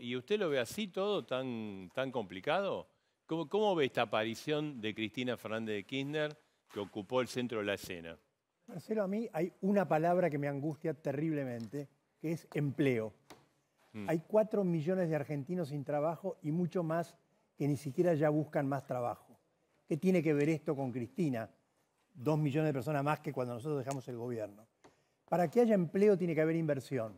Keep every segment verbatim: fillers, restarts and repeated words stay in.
¿Y usted lo ve así todo, tan, tan complicado? ¿Cómo, ¿Cómo ve esta aparición de Cristina Fernández de Kirchner, que ocupó el centro de la escena? Marcelo, a mí hay una palabra que me angustia terriblemente, que es empleo. Mm. Hay cuatro millones de argentinos sin trabajo y mucho más que ni siquiera ya buscan más trabajo. ¿Qué tiene que ver esto con Cristina? Dos millones de personas más que cuando nosotros dejamos el gobierno. Para que haya empleo tiene que haber inversión.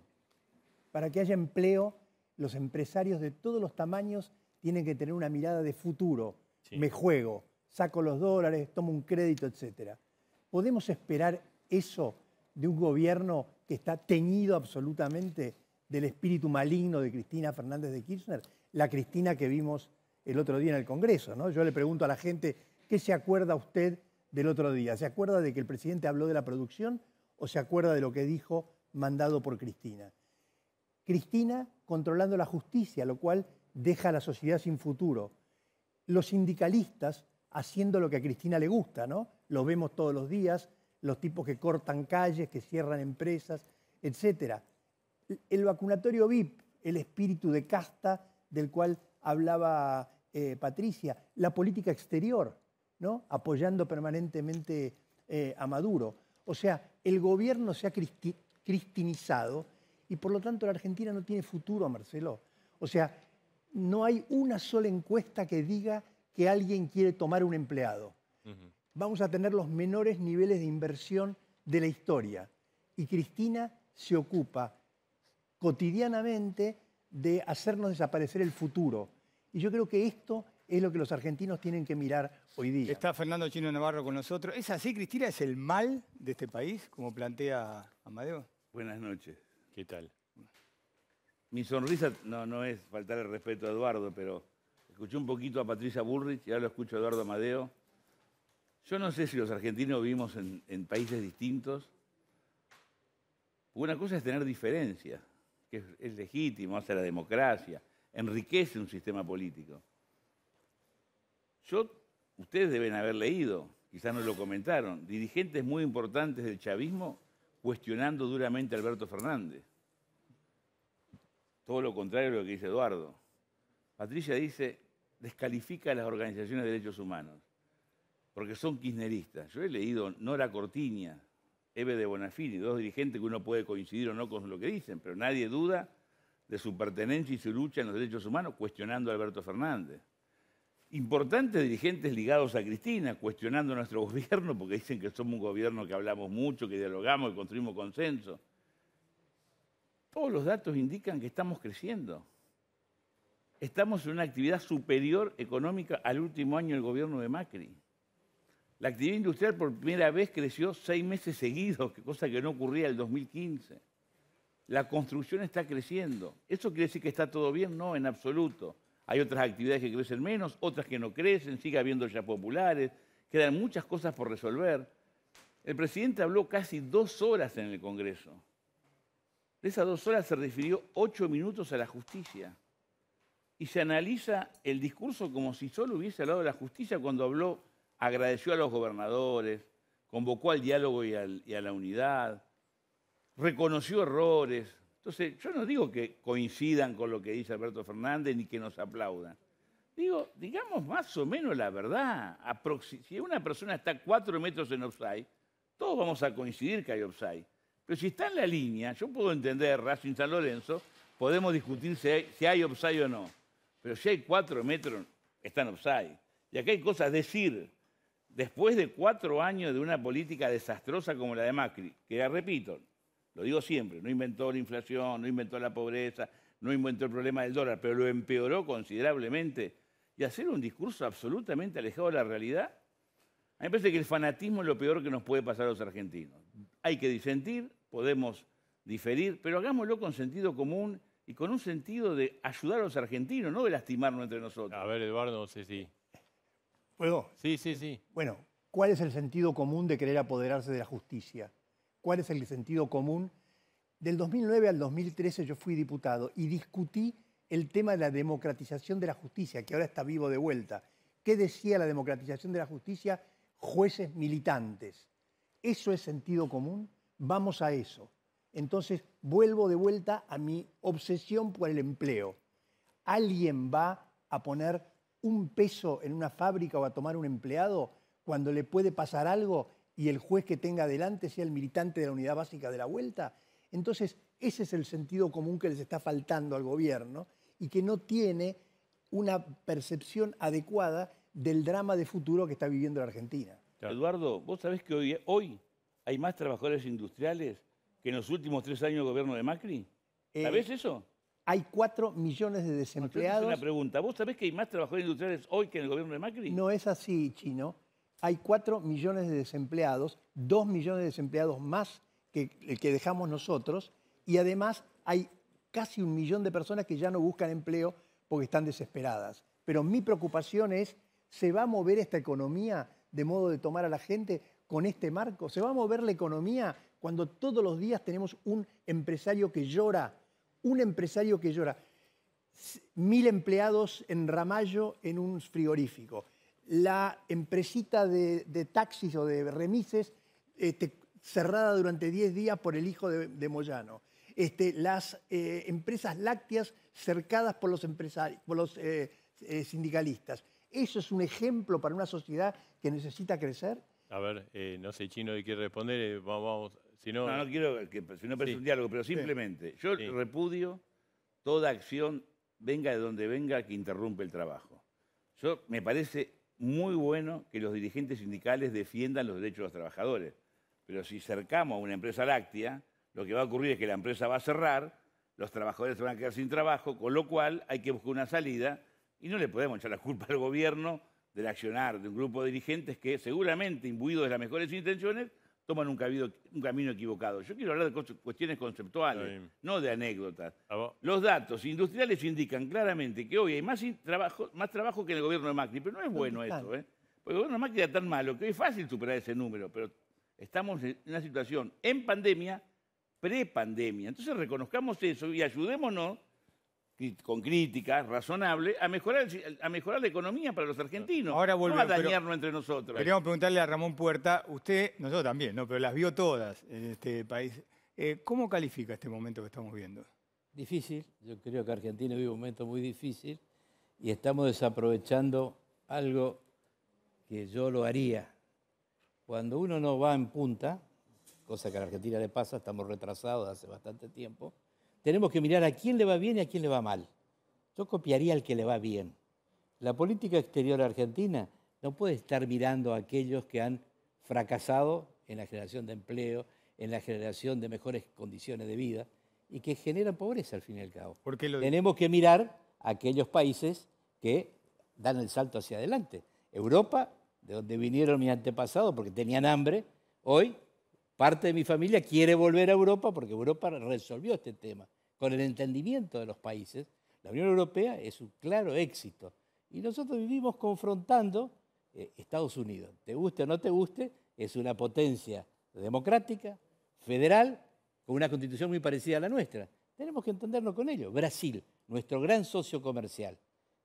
Para que haya empleo, los empresarios de todos los tamaños tienen que tener una mirada de futuro. Sí. Me juego, saco los dólares, tomo un crédito, etcétera. ¿Podemos esperar eso de un gobierno que está teñido absolutamente del espíritu maligno de Cristina Fernández de Kirchner? La Cristina que vimos el otro día en el Congreso, ¿no? Yo le pregunto a la gente, ¿qué se acuerda usted del otro día? ¿Se acuerda de que el presidente habló de la producción o se acuerda de lo que dijo mandado por Cristina? Cristina controlando la justicia, lo cual deja a la sociedad sin futuro. Los sindicalistas haciendo lo que a Cristina le gusta, ¿no? Los vemos todos los días, los tipos que cortan calles, que cierran empresas, etcétera. El vacunatorio V I P, el espíritu de casta del cual hablaba eh, Patricia, la política exterior, ¿no? Apoyando permanentemente eh, a Maduro. O sea, el gobierno se ha cristi- cristinizado y por lo tanto la Argentina no tiene futuro, Marcelo. O sea, no hay una sola encuesta que diga que alguien quiere tomar un empleado. Uh-huh. Vamos a tener los menores niveles de inversión de la historia. Y Cristina se ocupa cotidianamente de hacernos desaparecer el futuro. Y yo creo que esto es lo que los argentinos tienen que mirar hoy día. Está Fernando Chino Navarro con nosotros. ¿Es así, Cristina? ¿Es el mal de este país, como plantea Amadeo? Buenas noches. ¿Qué tal? Mi sonrisa no, no es faltar el respeto a Eduardo, pero escuché un poquito a Patricia Bullrich y ahora lo escucho a Eduardo Amadeo. Yo no sé si los argentinos vivimos en, en países distintos. Una cosa es tener diferencia, que es, es legítimo, hace la democracia, enriquece un sistema político. Yo, ustedes deben haber leído, quizás no lo comentaron, dirigentes muy importantes del chavismo cuestionando duramente a Alberto Fernández. Todo lo contrario de lo que dice Eduardo. Patricia dice, descalifica a las organizaciones de derechos humanos, porque son kirchneristas. Yo he leído Nora Cortiña, Eve de Bonafini, dos dirigentes que uno puede coincidir o no con lo que dicen, pero nadie duda de su pertenencia y su lucha en los derechos humanos, cuestionando a Alberto Fernández. Importantes dirigentes ligados a Cristina, cuestionando a nuestro gobierno, porque dicen que somos un gobierno que hablamos mucho, que dialogamos, que construimos consenso. Todos los datos indican que estamos creciendo. Estamos en una actividad superior económica al último año del gobierno de Macri. La actividad industrial por primera vez creció seis meses seguidos, cosa que no ocurría en el dos mil quince. La construcción está creciendo. ¿Eso quiere decir que está todo bien? No, en absoluto. Hay otras actividades que crecen menos, otras que no crecen, sigue habiendo ollas populares, quedan muchas cosas por resolver. El presidente habló casi dos horas en el Congreso. De esas dos horas se refirió ocho minutos a la justicia. Y se analiza el discurso como si solo hubiese hablado de la justicia cuando habló, agradeció a los gobernadores, convocó al diálogo y, al, y a la unidad, reconoció errores. Entonces, yo no digo que coincidan con lo que dice Alberto Fernández ni que nos aplaudan. Digo, digamos más o menos la verdad. Aproxi- si una persona está cuatro metros en offside, todos vamos a coincidir que hay offside. Pero si está en la línea, yo puedo entender Racing San Lorenzo, podemos discutir si hay, si hay offside o no. Pero si hay cuatro metros, están offside. Y acá hay cosas a decir. Después de cuatro años de una política desastrosa como la de Macri, que ya repito, lo digo siempre, no inventó la inflación, no inventó la pobreza, no inventó el problema del dólar, pero lo empeoró considerablemente. Y hacer un discurso absolutamente alejado de la realidad, a mí me parece que el fanatismo es lo peor que nos puede pasar a los argentinos. Hay que disentir, podemos diferir, pero hagámoslo con sentido común y con un sentido de ayudar a los argentinos, no de lastimarnos entre nosotros. A ver, Eduardo, no sé si... ¿Puedo? Sí, sí, sí. Bueno, ¿cuál es el sentido común de querer apoderarse de la justicia? ¿Cuál es el sentido común? Del dos mil nueve al dos mil trece yo fui diputado y discutí el tema de la democratización de la justicia, que ahora está vivo de vuelta. ¿Qué decía la democratización de la justicia? Jueces militantes. ¿Eso es sentido común? Vamos a eso. Entonces vuelvo de vuelta a mi obsesión por el empleo. ¿Alguien va a poner un peso en una fábrica o a tomar un empleado cuando le puede pasar algo y el juez que tenga adelante sea el militante de la unidad básica de la vuelta? Entonces, ese es el sentido común que les está faltando al gobierno y que no tiene una percepción adecuada del drama de futuro que está viviendo la Argentina. Claro. Eduardo, vos sabés que hoy, hoy hay más trabajadores industriales que en los últimos tres años del gobierno de Macri. Eh, ¿Sabés eso? Hay cuatro millones de desempleados. No, es una pregunta. ¿Vos sabés que hay más trabajadores industriales hoy que en el gobierno de Macri? No es así, Chino. Hay cuatro millones de desempleados, dos millones de desempleados más que el que dejamos nosotros, y además hay casi un millón de personas que ya no buscan empleo porque están desesperadas. Pero mi preocupación es, ¿se va a mover esta economía de modo de tomar a la gente con este marco? ¿Se va a mover la economía cuando todos los días tenemos un empresario que llora? Un empresario que llora. Mil empleados en Ramallo en un frigorífico. La empresita de, de taxis o de remises este, cerrada durante diez días por el hijo de, de Moyano. Este, las eh, empresas lácteas cercadas por los, empresari- por los eh, eh, sindicalistas. ¿Eso es un ejemplo para una sociedad que necesita crecer? A ver, eh, no sé, Chino, ¿qué responder? Eh, vamos, si no... no, no quiero que si no parece un diálogo, pero simplemente sí. yo sí. repudio toda acción, venga de donde venga, que interrumpe el trabajo. Yo me parece... muy bueno que los dirigentes sindicales defiendan los derechos de los trabajadores. Pero si cercamos a una empresa láctea, lo que va a ocurrir es que la empresa va a cerrar, los trabajadores se van a quedar sin trabajo, con lo cual hay que buscar una salida y no le podemos echar la culpa al gobierno del accionar de un grupo de dirigentes que seguramente, imbuidos de las mejores intenciones, toman un, cabido, un camino equivocado. Yo quiero hablar de cuestiones conceptuales, sí. no de anécdotas. Los datos industriales indican claramente que hoy hay más trabajo, más trabajo que en el gobierno de Macri, pero no es bueno eso, ¿eh? Porque el gobierno de Macri era tan malo que hoy es fácil superar ese número, pero estamos en una situación en pandemia, pre-pandemia. Entonces reconozcamos eso y ayudémonos, con críticas razonables, a mejorar, a mejorar la economía para los argentinos. Ahora volvemos, no a dañarnos pero, entre nosotros. Queríamos preguntarle a Ramón Puerta, usted, nosotros también, no, pero las vio todas en este país. Eh, ¿Cómo califica este momento que estamos viendo? Difícil. Yo creo que Argentina vive un momento muy difícil y estamos desaprovechando algo que yo lo haría. Cuando uno no va en punta, cosa que a la Argentina le pasa, estamos retrasados hace bastante tiempo, tenemos que mirar a quién le va bien y a quién le va mal. Yo copiaría al que le va bien. La política exterior argentina no puede estar mirando a aquellos que han fracasado en la generación de empleo, en la generación de mejores condiciones de vida y que generan pobreza al fin y al cabo. ¿Por qué lo digo? Tenemos que mirar a aquellos países que dan el salto hacia adelante. Europa, de donde vinieron mis antepasados porque tenían hambre, hoy... parte de mi familia quiere volver a Europa porque Europa resolvió este tema. Con el entendimiento de los países, la Unión Europea es un claro éxito. Y nosotros vivimos confrontando eh, Estados Unidos. Te guste o no te guste, es una potencia democrática, federal, con una constitución muy parecida a la nuestra. Tenemos que entendernos con ello. Brasil, nuestro gran socio comercial.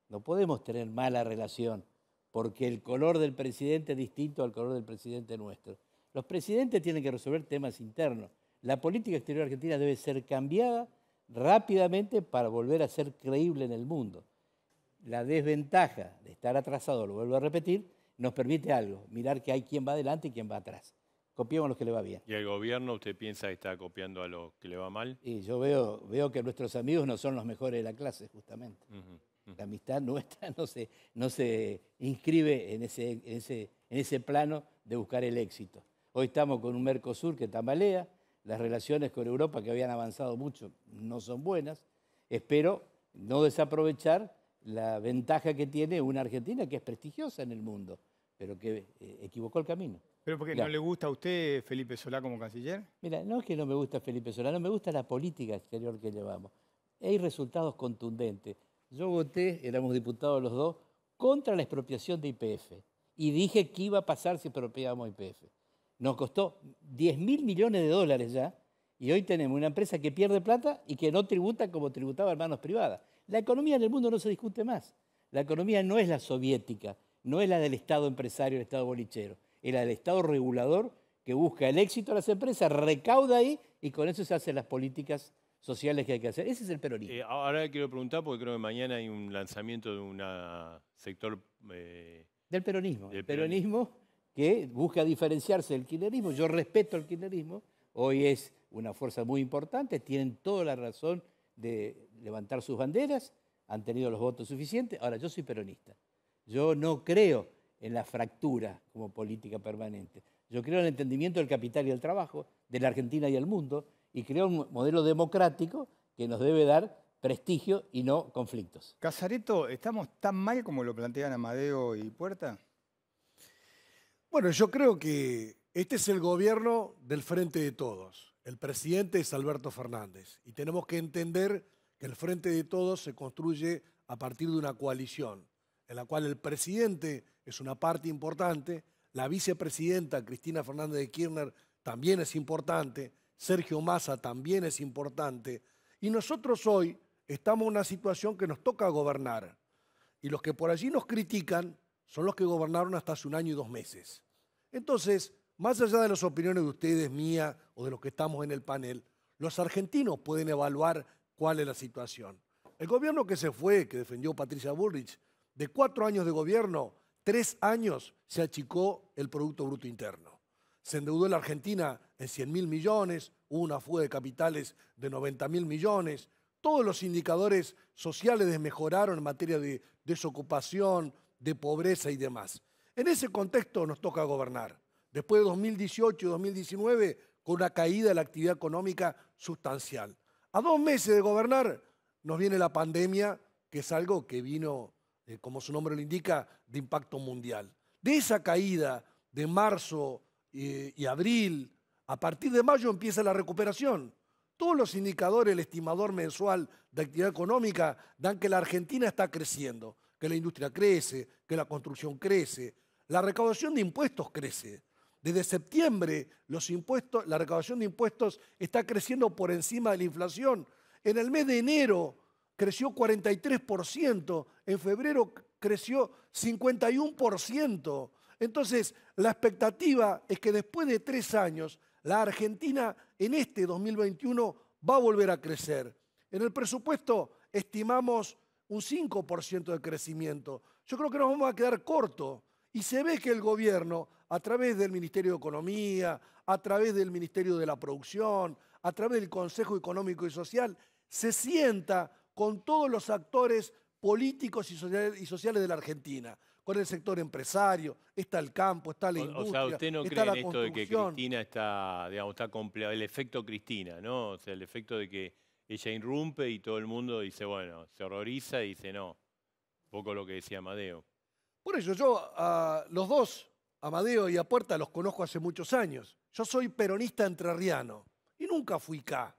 No podemos tener mala relación porque el color del presidente es distinto al color del presidente nuestro. Los presidentes tienen que resolver temas internos. La política exterior argentina debe ser cambiada rápidamente para volver a ser creíble en el mundo. La desventaja de estar atrasado, lo vuelvo a repetir, nos permite algo, mirar que hay quien va adelante y quien va atrás. Copiemos a los que le va bien. ¿Y el gobierno usted piensa que está copiando a los que le va mal? Y yo veo, veo que nuestros amigos no son los mejores de la clase, justamente. Uh-huh. La amistad nuestra no se, no se inscribe en ese, en, ese, en ese plano de buscar el éxito. Hoy estamos con un Mercosur que tambalea, las relaciones con Europa que habían avanzado mucho no son buenas. Espero no desaprovechar la ventaja que tiene una Argentina que es prestigiosa en el mundo, pero que eh, equivocó el camino. ¿Pero por qué claro. no le gusta a usted Felipe Solá como canciller? Mira, no es que no me gusta Felipe Solá, no me gusta la política exterior que llevamos. Hay resultados contundentes. Yo voté, éramos diputados los dos, contra la expropiación de Y P F y dije que iba a pasar si expropiábamos Y P F. Nos costó diez mil millones de dólares ya y hoy tenemos una empresa que pierde plata y que no tributa como tributaba manos privadas. La economía en el mundo no se discute más. La economía no es la soviética, no es la del Estado empresario, el Estado bolichero, es la del Estado regulador que busca el éxito de las empresas, recauda ahí y con eso se hacen las políticas sociales que hay que hacer. Ese es el peronismo. Eh, ahora quiero preguntar, porque creo que mañana hay un lanzamiento de un sector... Eh, del peronismo. Del peronismo que busca diferenciarse del kirchnerismo. Yo respeto el kirchnerismo. Hoy es una fuerza muy importante. Tienen toda la razón de levantar sus banderas. Han tenido los votos suficientes. Ahora, yo soy peronista. Yo no creo en la fractura como política permanente. Yo creo en el entendimiento del capital y del trabajo, de la Argentina y del mundo, y creo un modelo democrático que nos debe dar prestigio y no conflictos. Casareto, ¿estamos tan mal como lo plantean Amadeo y Puerta? Bueno, yo creo que este es el gobierno del Frente de Todos. El presidente es Alberto Fernández. Y tenemos que entender que el Frente de Todos se construye a partir de una coalición, en la cual el presidente es una parte importante, la vicepresidenta Cristina Fernández de Kirchner también es importante, Sergio Massa también es importante, y nosotros hoy estamos en una situación que nos toca gobernar, y los que por allí nos critican son los que gobernaron hasta hace un año y dos meses. Entonces, más allá de las opiniones de ustedes, mía, o de los que estamos en el panel, los argentinos pueden evaluar cuál es la situación. El gobierno que se fue, que defendió Patricia Bullrich, de cuatro años de gobierno, tres años se achicó el Producto Bruto Interno. Se endeudó la Argentina en cien mil millones, hubo una fuga de capitales de noventa mil millones. Todos los indicadores sociales desmejoraron en materia de desocupación, de pobreza y demás. En ese contexto nos toca gobernar. Después de dos mil dieciocho y dos mil diecinueve, con una caída de la actividad económica sustancial. A dos meses de gobernar nos viene la pandemia, que es algo que vino, eh, como su nombre lo indica, de impacto mundial. De esa caída de marzo eh, y abril, a partir de mayo empieza la recuperación. Todos los indicadores, el estimador mensual de actividad económica, dan que la Argentina está creciendo, que la industria crece, que la construcción crece, la recaudación de impuestos crece. Desde septiembre los impuestos, la recaudación de impuestos está creciendo por encima de la inflación. En el mes de enero creció cuarenta y tres por ciento, en febrero creció cincuenta y uno por ciento. Entonces, la expectativa es que después de tres años, la Argentina en este dos mil veintiuno va a volver a crecer. En el presupuesto estimamos un cinco por ciento de crecimiento. Yo creo que nos vamos a quedar cortos. Y se ve que el gobierno, a través del Ministerio de Economía, a través del Ministerio de la Producción, a través del Consejo Económico y Social, se sienta con todos los actores políticos y sociales de la Argentina, con el sector empresario, está el campo, está la industria, o sea, ¿usted no cree en esto de que Cristina está, digamos, está completa, el efecto Cristina, ¿no? O sea, el efecto de que ella irrumpe y todo el mundo dice, bueno, se horroriza y dice no. Un poco lo que decía Amadeo. Por eso yo a los dos, Amadeo y a Puerta, los conozco hace muchos años. Yo soy peronista entrerriano y nunca fui K.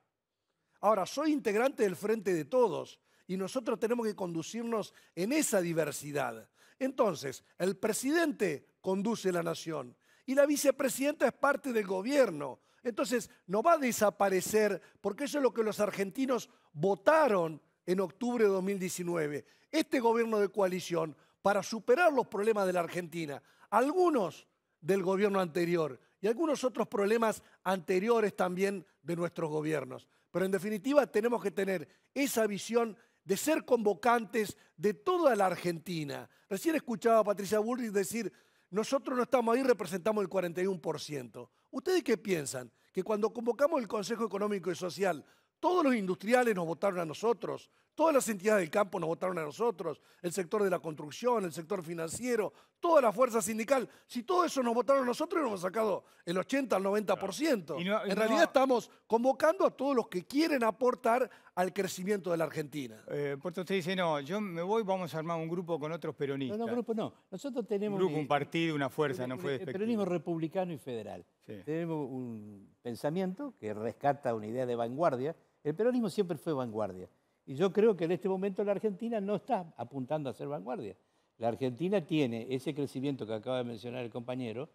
Ahora, soy integrante del Frente de Todos y nosotros tenemos que conducirnos en esa diversidad. Entonces, el presidente conduce la nación y la vicepresidenta es parte del gobierno. Entonces, no va a desaparecer porque eso es lo que los argentinos votaron en octubre de dos mil diecinueve. Este gobierno de coalición, para superar los problemas de la Argentina, algunos del gobierno anterior y algunos otros problemas anteriores también de nuestros gobiernos. Pero en definitiva tenemos que tener esa visión de ser convocantes de toda la Argentina. Recién escuchaba a Patricia Bullrich decir, nosotros no estamos ahí, representamos el cuarenta y uno por ciento. ¿Ustedes qué piensan? Que cuando convocamos el Consejo Económico y Social, todos los industriales nos votaron a nosotros, todas las entidades del campo nos votaron a nosotros, el sector de la construcción, el sector financiero, toda la fuerza sindical. Si todo eso nos votaron a nosotros, hemos sacado el ochenta al noventa por ciento. Y no, y en no, realidad estamos convocando a todos los que quieren aportar al crecimiento de la Argentina. Eh, Puerto, usted dice, no, yo me voy, vamos a armar un grupo con otros peronistas. No, no, grupo no. Nosotros tenemos... Un grupo, eh, un partido, una fuerza, un, no fue despectivo. Peronismo republicano y federal. Sí. Tenemos un pensamiento que rescata una idea de vanguardia. El peronismo siempre fue vanguardia. Y yo creo que en este momento la Argentina no está apuntando a ser vanguardia. La Argentina tiene ese crecimiento que acaba de mencionar el compañero,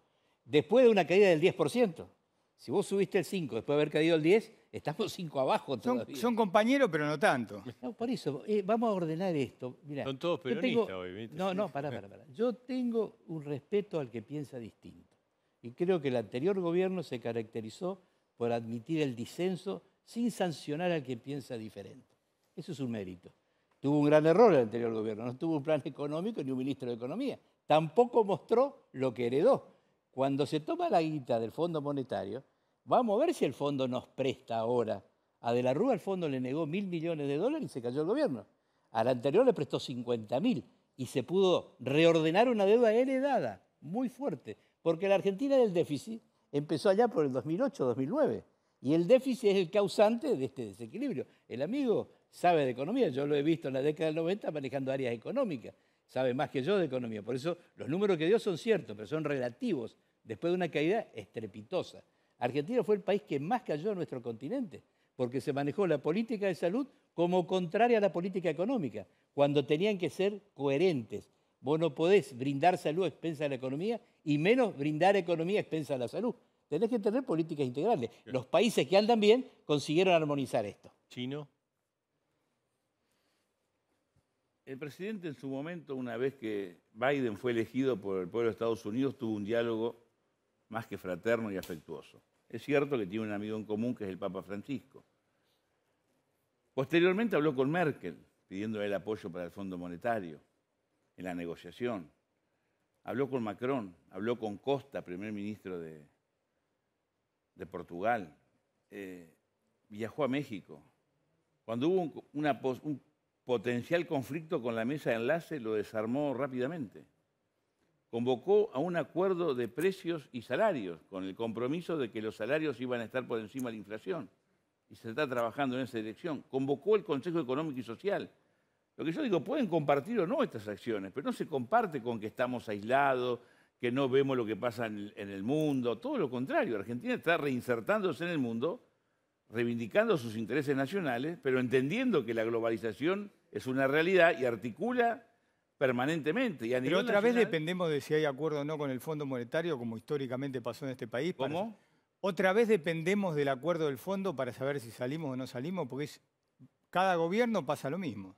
después de una caída del diez por ciento. Si vos subiste el cinco por ciento después de haber caído el diez por ciento, estamos cinco abajo todavía. Son, son compañeros, pero no tanto. No, por eso, eh, vamos a ordenar esto. Mirá, son todos peronistas tengo, hoy. ¿Viste? No, no, pará, pará, pará. Yo tengo un respeto al que piensa distinto. Y creo que el anterior gobierno se caracterizó por admitir el disenso sin sancionar al que piensa diferente. Eso es un mérito. Tuvo un gran error el anterior gobierno, no tuvo un plan económico ni un ministro de Economía. Tampoco mostró lo que heredó. Cuando se toma la guita del Fondo Monetario, vamos a ver si el fondo nos presta ahora. A De la Rúa el fondo le negó mil millones de dólares y se cayó el gobierno. Al anterior le prestó cincuenta mil y se pudo reordenar una deuda heredada, muy fuerte. Porque la Argentina del déficit empezó allá por el dos mil ocho, dos mil nueve. Y el déficit es el causante de este desequilibrio. El amigo sabe de economía, yo lo he visto en la década del noventa manejando áreas económicas. Sabe más que yo de economía. Por eso los números que dio son ciertos, pero son relativos. Después de una caída estrepitosa. Argentina fue el país que más cayó en nuestro continente, porque se manejó la política de salud como contraria a la política económica, cuando tenían que ser coherentes. Vos no podés brindar salud a expensa de la economía y menos brindar economía a expensa de la salud. Tenés que tener políticas integrales. Los países que andan bien consiguieron armonizar esto. Chino. El presidente en su momento, una vez que Biden fue elegido por el pueblo de Estados Unidos, tuvo un diálogo más que fraterno y afectuoso. Es cierto que tiene un amigo en común que es el Papa Francisco. Posteriormente habló con Merkel, pidiéndole el apoyo para el Fondo Monetario en la negociación. Habló con Macron, habló con Costa, primer ministro de, de Portugal. Eh, viajó a México. Cuando hubo un, una, un potencial conflicto con la mesa de enlace, lo desarmó rápidamente. Convocó a un acuerdo de precios y salarios, con el compromiso de que los salarios iban a estar por encima de la inflación. Y se está trabajando en esa dirección. Convocó el Consejo Económico y Social. Lo que yo digo, pueden compartir o no estas acciones, pero no se comparte con que estamos aislados, que no vemos lo que pasa en el mundo. Todo lo contrario, Argentina está reinsertándose en el mundo, reivindicando sus intereses nacionales, pero entendiendo que la globalización es una realidad y articula permanentemente. Y a nivel Pero otra nacional, vez dependemos de si hay acuerdo o no con el Fondo Monetario, como históricamente pasó en este país. ¿Cómo? Para... Otra vez dependemos del acuerdo del Fondo para saber si salimos o no salimos, porque es... cada gobierno pasa lo mismo.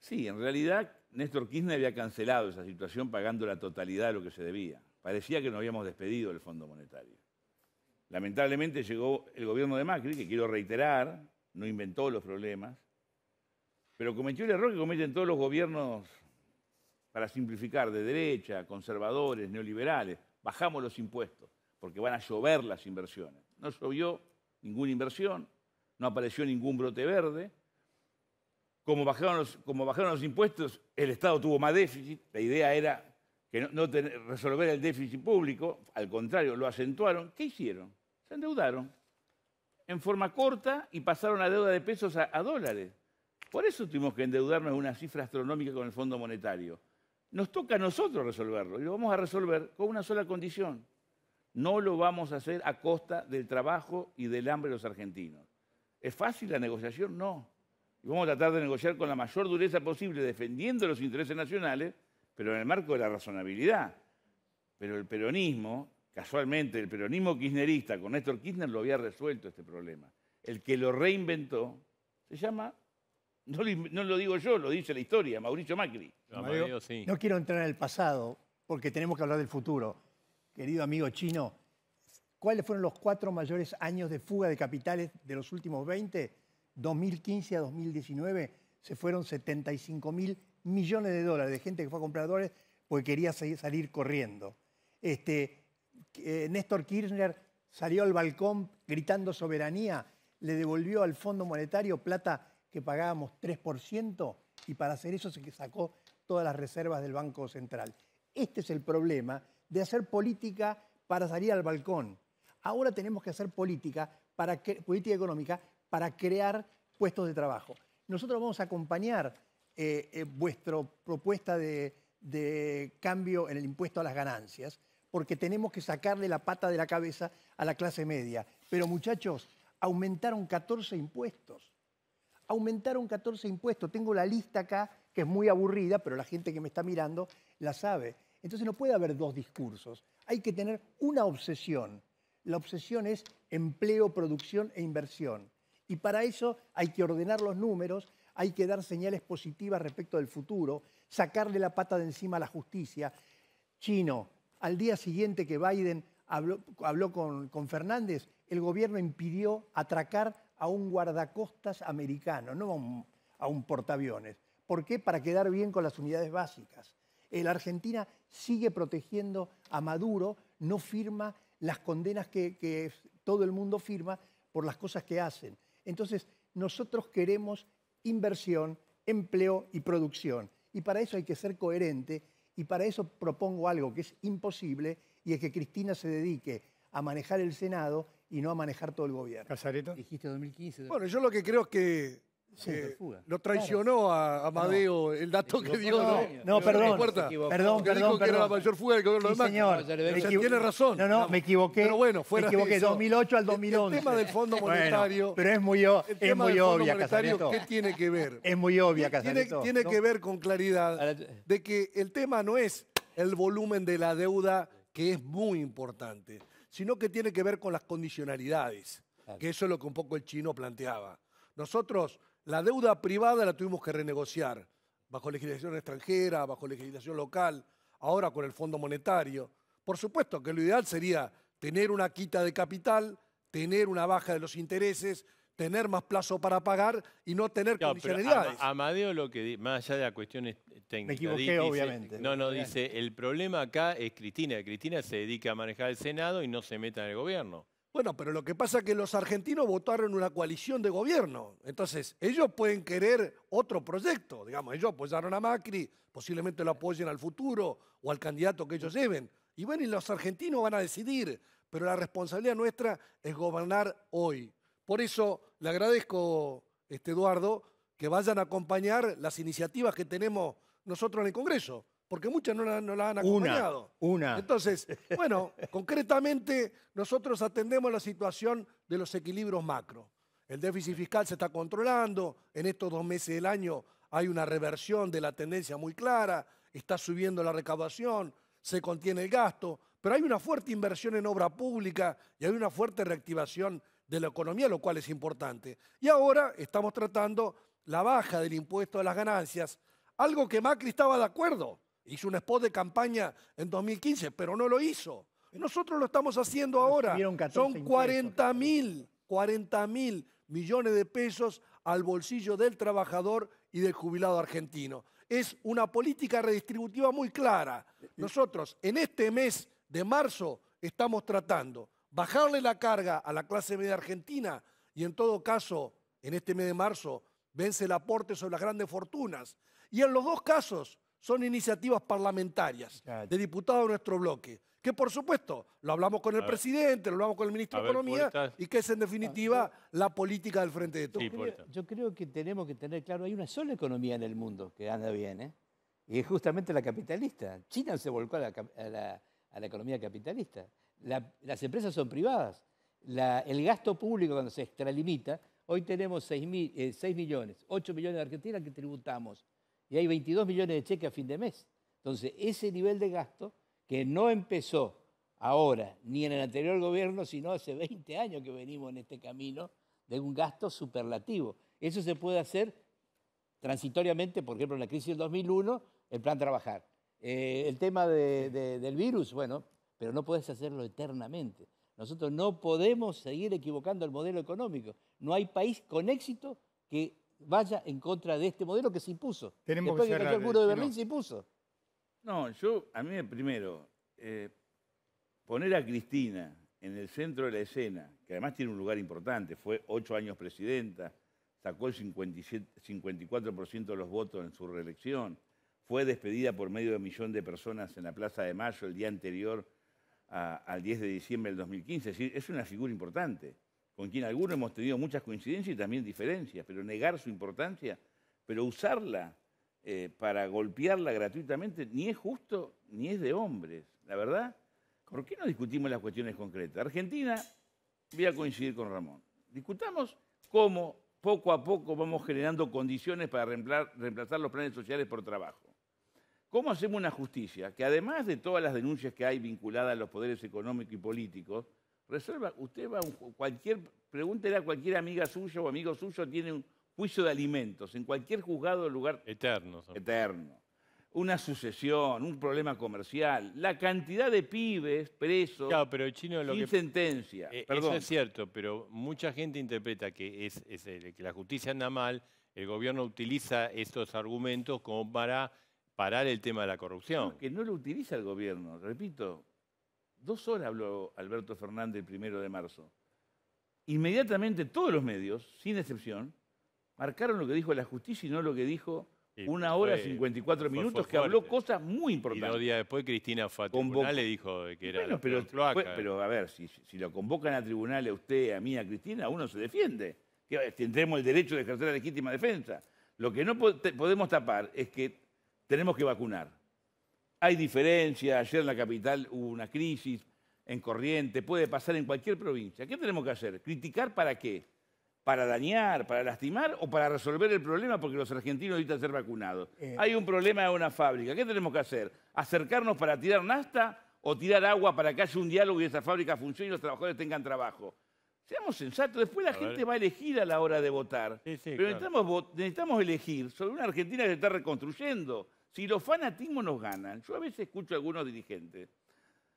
Sí, en realidad Néstor Kirchner había cancelado esa situación pagando la totalidad de lo que se debía. Parecía que nos habíamos despedido del Fondo Monetario. Lamentablemente llegó el gobierno de Macri, que quiero reiterar, no inventó los problemas, pero cometió el error que cometen todos los gobiernos, para simplificar, de derecha, conservadores, neoliberales. Bajamos los impuestos, porque van a llover las inversiones. No llovió ninguna inversión, no apareció ningún brote verde. Como bajaron los, como bajaron los impuestos, el Estado tuvo más déficit. La idea era que no, no tener, resolver el déficit público, al contrario, lo acentuaron. ¿Qué hicieron? Se endeudaron en forma corta y pasaron la deuda de pesos a, a dólares. Por eso tuvimos que endeudarnos en una cifra astronómica con el Fondo Monetario. Nos toca a nosotros resolverlo, y lo vamos a resolver con una sola condición. No lo vamos a hacer a costa del trabajo y del hambre de los argentinos. ¿Es fácil la negociación? No. Y vamos a tratar de negociar con la mayor dureza posible, defendiendo los intereses nacionales, pero en el marco de la razonabilidad. Pero el peronismo, casualmente el peronismo kirchnerista con Néstor Kirchner, lo había resuelto este problema. El que lo reinventó se llama... No lo, no lo digo yo, lo dice la historia, Mauricio Macri. Amadeo, sí. No quiero entrar en el pasado, porque tenemos que hablar del futuro. Querido amigo Chino, ¿cuáles fueron los cuatro mayores años de fuga de capitales de los últimos veinte? dos mil quince a dos mil diecinueve se fueron setenta y cinco mil millones de dólares de gente que fue a comprar dólares porque quería salir corriendo. Este, eh, Néstor Kirchner salió al balcón gritando soberanía, le devolvió al Fondo Monetario plata que pagábamos tres por ciento, y para hacer eso se sacó todas las reservas del Banco Central. Este es el problema de hacer política para salir al balcón. Ahora tenemos que hacer política, para que, política económica para crear puestos de trabajo. Nosotros vamos a acompañar eh, eh, vuestra propuesta de, de cambio en el impuesto a las ganancias, porque tenemos que sacarle la pata de la cabeza a la clase media. Pero muchachos, aumentaron catorce impuestos. Aumentaron catorce impuestos. Tengo la lista acá, que es muy aburrida, pero la gente que me está mirando la sabe. Entonces no puede haber dos discursos. Hay que tener una obsesión. La obsesión es empleo, producción e inversión. Y para eso hay que ordenar los números, hay que dar señales positivas respecto del futuro, sacarle la pata de encima a la justicia. Chino, al día siguiente que Biden habló, habló con, con Fernández, el gobierno impidió atracar a un guardacostas americano, no a un, a un portaaviones. ¿Por qué? Para quedar bien con las unidades básicas. La Argentina sigue protegiendo a Maduro, no firma las condenas que, que todo el mundo firma por las cosas que hacen. Entonces, nosotros queremos inversión, empleo y producción. Y para eso hay que ser coherente, y para eso propongo algo que es imposible, y es que Cristina se dedique a manejar el Senado y no a manejar todo el gobierno. ¿Casareta? Dijiste dos mil quince. Bueno, yo lo que creo es que sí, eh, lo traicionó a Amadeo, no, el dato que dio. No, no, no perdón, perdón, perdón. Que dijo perdón. que era la mayor fuga del gobierno sí, de Macri. Señor, no, tiene razón. No, no, no, me equivoqué. Pero bueno, fuera me equivoqué, dos mil ocho al dos mil once. El tema del Fondo Monetario... Bueno, pero es muy, o, el tema es muy del fondo obvia, Casareto. ¿Qué tiene que ver? Es muy obvia, Casareto. Tiene, tiene no. que ver con claridad de que el tema no es el volumen de la deuda, que es muy importante, sino que tiene que ver con las condicionalidades, claro. que eso es lo que un poco el chino planteaba. Nosotros... La deuda privada la tuvimos que renegociar, bajo legislación extranjera, bajo legislación local, ahora con el Fondo Monetario. Por supuesto que lo ideal sería tener una quita de capital, tener una baja de los intereses, tener más plazo para pagar y no tener no, condicionalidades. Ama, Amadeo, lo que más allá de las cuestiones técnicas... Me equivoqué, dice, obviamente. No, no, dice, el problema acá es Cristina. Cristina se dedica a manejar el Senado y no se meta en el gobierno. Bueno, pero lo que pasa es que los argentinos votaron una coalición de gobierno. Entonces, ellos pueden querer otro proyecto. Digamos, ellos apoyaron a Macri, posiblemente lo apoyen al futuro o al candidato que ellos lleven. Y bueno, y los argentinos van a decidir. Pero la responsabilidad nuestra es gobernar hoy. Por eso le agradezco, este Eduardo, que vayan a acompañar las iniciativas que tenemos nosotros en el Congreso. Porque muchas no la, no la han acompañado. Una, una. Entonces, bueno, concretamente nosotros atendemos la situación de los equilibrios macro. El déficit fiscal se está controlando, en estos dos meses del año hay una reversión de la tendencia muy clara, está subiendo la recaudación, se contiene el gasto, pero hay una fuerte inversión en obra pública y hay una fuerte reactivación de la economía, lo cual es importante. Y ahora estamos tratando la baja del impuesto de las ganancias, algo que Macri estaba de acuerdo. Hizo un spot de campaña en dos mil quince, pero no lo hizo. Nosotros lo estamos haciendo ahora. Son cuarenta mil millones de pesos al bolsillo del trabajador y del jubilado argentino. Es una política redistributiva muy clara. Nosotros en este mes de marzo estamos tratando bajarle la carga a la clase media argentina y en todo caso, en este mes de marzo, vence el aporte sobre las grandes fortunas. Y en los dos casos... Son iniciativas parlamentarias de diputados de nuestro bloque, que por supuesto lo hablamos con el presidente, lo hablamos con el ministro de Economía y que es en definitiva la política del Frente de Todos. Yo creo, yo creo que tenemos que tener claro, hay una sola economía en el mundo que anda bien, ¿eh? Y es justamente la capitalista. China se volcó a la, a la, a la economía capitalista. La, las empresas son privadas. La, el gasto público cuando se extralimita, hoy tenemos seis millones, ocho millones de argentinos que tributamos. Y hay veintidós millones de cheques a fin de mes. Entonces, ese nivel de gasto que no empezó ahora, ni en el anterior gobierno, sino hace veinte años que venimos en este camino de un gasto superlativo. Eso se puede hacer transitoriamente, por ejemplo, en la crisis del dos mil uno, el plan trabajar. Eh, el tema de, de, del virus, bueno, pero no podés hacerlo eternamente. Nosotros no podemos seguir equivocando el modelo económico. No hay país con éxito que... vaya en contra de este modelo que se impuso. Tenemos Después que cerrar, que cayó el muro de Berlín no. se impuso. No, yo, a mí primero, eh, poner a Cristina en el centro de la escena, que además tiene un lugar importante, fue ocho años presidenta, sacó el cincuenta y siete, cincuenta y cuatro por ciento de los votos en su reelección, fue despedida por medio de un millón de personas en la Plaza de Mayo el día anterior a, al diez de diciembre del dos mil quince. Es decir, es una figura importante, con quien algunos hemos tenido muchas coincidencias y también diferencias, pero negar su importancia, pero usarla eh, para golpearla gratuitamente, ni es justo ni es de hombres, la verdad. ¿Por qué no discutimos las cuestiones concretas? Argentina, voy a coincidir con Ramón, discutamos cómo poco a poco vamos generando condiciones para reemplazar los planes sociales por trabajo. ¿Cómo hacemos una justicia que además de todas las denuncias que hay vinculadas a los poderes económicos y políticos, resuelva, usted va a un, cualquier, pregúntele a cualquier amiga suya o amigo suyo, tiene un juicio de alimentos en cualquier juzgado o lugar... Eterno. Eterno. una sucesión, un problema comercial, la cantidad de pibes presos, claro, pero el chino lo sin que... sentencia. Eh, eso es cierto, pero mucha gente interpreta que, es, es el, que la justicia anda mal, el gobierno utiliza estos argumentos como para parar el tema de la corrupción. No, que no lo utiliza el gobierno, repito. Dos horas habló Alberto Fernández el primero de marzo. Inmediatamente todos los medios, sin excepción, marcaron lo que dijo la justicia y no lo que dijo... Y una hora fue, cincuenta y cuatro minutos fue, fue que habló cosas muy importantes. Y dos días después Cristina fue a tribunal, le dijo que era bueno, la pero, cloaca. Fue, pero a ver, si, si lo convocan a tribunal a usted, a mí, a Cristina, uno se defiende. Que tendremos el derecho de ejercer la legítima defensa. Lo que no po- te, podemos tapar es que tenemos que vacunar. Hay diferencias, ayer en la capital hubo una crisis en Corrientes, puede pasar en cualquier provincia. ¿Qué tenemos que hacer? ¿Criticar para qué? ¿Para dañar, para lastimar o para resolver el problema porque los argentinos necesitan ser vacunados? Eh, Hay un problema en una fábrica. ¿Qué tenemos que hacer? ¿Acercarnos para tirar nafta o tirar agua para que haya un diálogo y esa fábrica funcione y los trabajadores tengan trabajo? Seamos sensatos. Después la gente va a elegir a la hora de votar. Sí, sí, pero claro. necesitamos, necesitamos elegir sobre una Argentina que se está reconstruyendo. Si los fanatismos nos ganan, yo a veces escucho a algunos dirigentes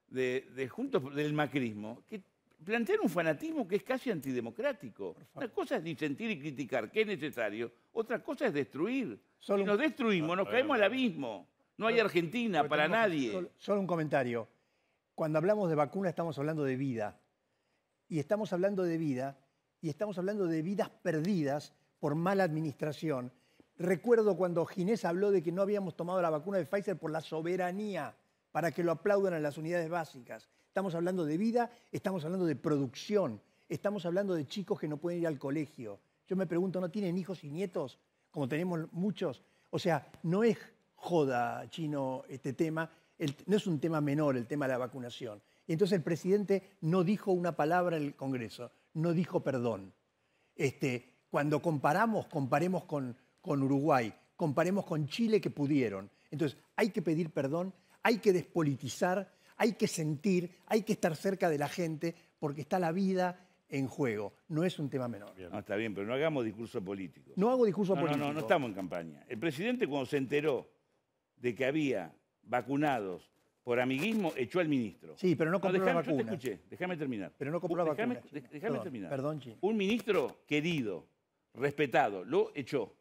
de, de juntos del macrismo que plantear un fanatismo que es casi antidemocrático. Una cosa es disentir y criticar, que es necesario. Otra cosa es destruir. Solo si un... nos destruimos, nos caemos al abismo. No hay Argentina pero, pero para nadie. Solo, solo un comentario. Cuando hablamos de vacuna estamos hablando de vida. Y estamos hablando de vida, y estamos hablando de vidas perdidas por mala administración. Recuerdo cuando Ginés habló de que no habíamos tomado la vacuna de Pfizer por la soberanía, para que lo aplaudan en las unidades básicas. Estamos hablando de vida, estamos hablando de producción, estamos hablando de chicos que no pueden ir al colegio. Yo me pregunto, ¿no tienen hijos y nietos? Como tenemos muchos. O sea, no es joda, Chino, este tema. El, no es un tema menor el tema de la vacunación. Y entonces el presidente no dijo una palabra al Congreso, no dijo perdón. Este, cuando comparamos, comparemos con, con Uruguay, comparemos con Chile que pudieron. Entonces hay que pedir perdón, hay que despolitizar, hay que sentir, hay que estar cerca de la gente porque está la vida en juego. No es un tema menor. No, está bien, pero no hagamos discurso político. No hago discurso no, político. No, no, no estamos en campaña. El presidente cuando se enteró de que había vacunados por amiguismo, echó al ministro. Sí, pero no compró no, dejame, la vacuna. Yo te escuché, déjame terminar. Pero no compró uh, la dejame, vacuna. Dej, déjame terminar. Perdón, Chino. Un ministro querido, respetado, lo echó.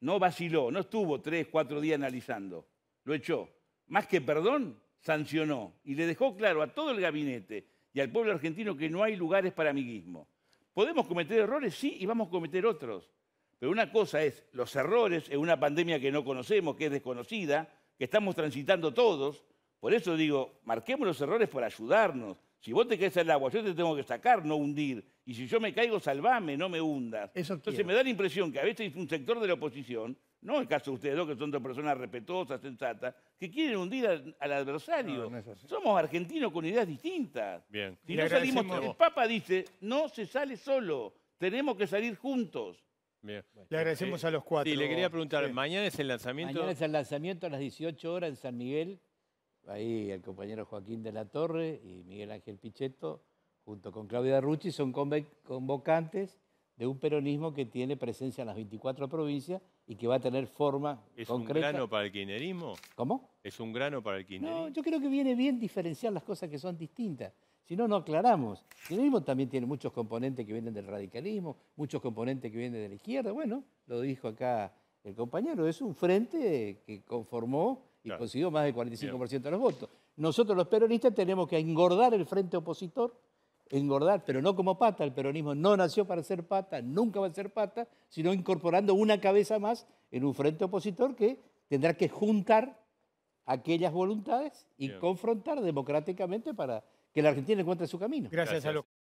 No vaciló, no estuvo tres, cuatro días analizando. Lo echó. Más que perdón, sancionó y le dejó claro a todo el gabinete y al pueblo argentino que no hay lugares para amiguismo. Podemos cometer errores, sí, y vamos a cometer otros. Pero una cosa es los errores en una pandemia que no conocemos, que es desconocida, que estamos transitando todos. Por eso digo, marquemos los errores por ayudarnos. Si vos te caes al agua, yo te tengo que sacar, no hundir. Y si yo me caigo, salvame, no me hundas. Eso Entonces quiero. Me da la impresión que a veces un sector de la oposición... No el caso de ustedes dos, que son dos personas respetuosas, sensatas, que quieren hundir al, al adversario. No, no Somos argentinos con ideas distintas. Bien. Si no salimos, el Papa dice, no se sale solo, tenemos que salir juntos. Bien. Le agradecemos eh, a los cuatro. Y sí, le quería preguntar, sí. ¿Mañana es el lanzamiento? Mañana es el lanzamiento a las dieciocho horas en San Miguel. Ahí el compañero Joaquín de la Torre y Miguel Ángel Pichetto, junto con Claudia Rucci, son convocantes de un peronismo que tiene presencia en las veinticuatro provincias y que va a tener forma ¿Es concreta. ¿Es un grano para el kirchnerismo? ¿Cómo? ¿Es un grano para el kirchnerismo? No, yo creo que viene bien diferenciar las cosas que son distintas. Si no, no aclaramos. El kirchnerismo también tiene muchos componentes que vienen del radicalismo, muchos componentes que vienen de la izquierda. Bueno, lo dijo acá el compañero. Es un frente que conformó y claro. consiguió más del cuarenta y cinco por ciento bien. de los votos. Nosotros los peronistas tenemos que engordar el frente opositor, engordar, pero no como pata. El peronismo no nació para ser pata, nunca va a ser pata, sino incorporando una cabeza más en un frente opositor que tendrá que juntar aquellas voluntades y Bien. confrontar democráticamente para que la Argentina encuentre su camino. Gracias, Gracias. a los